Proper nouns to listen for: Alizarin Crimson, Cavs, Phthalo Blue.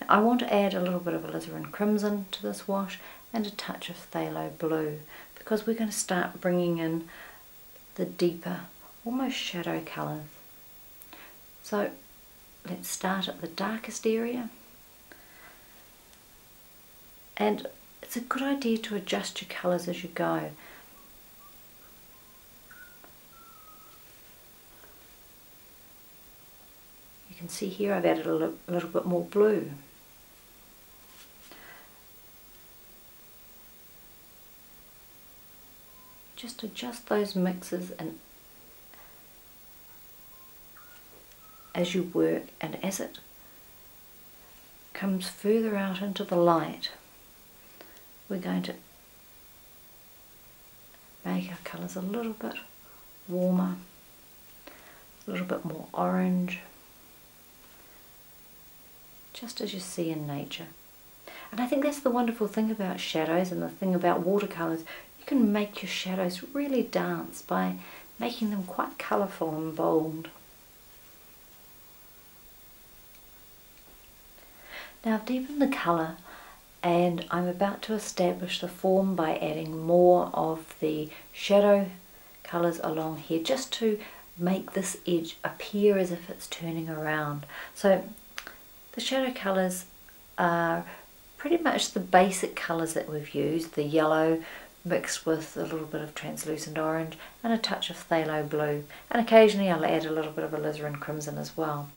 Now, I want to add a little bit of alizarin crimson to this wash and a touch of phthalo blue, because we're going to start bringing in the deeper, almost shadow colours. So let's start at the darkest area, and it's a good idea to adjust your colours as you go. You can see here I've added a little bit more blue. Just adjust those mixes and as you work, and as it comes further out into the light, we're going to make our colours a little bit warmer, a little bit more orange, just as you see in nature. And I think that's the wonderful thing about shadows and the thing about watercolours. You can make your shadows really dance by making them quite colourful and bold. Now I've deepened the colour, and I'm about to establish the form by adding more of the shadow colours along here, just to make this edge appear as if it's turning around. So the shadow colours are pretty much the basic colours that we've used, the yellow mixed with a little bit of translucent orange and a touch of phthalo blue, and occasionally I'll add a little bit of alizarin crimson as well.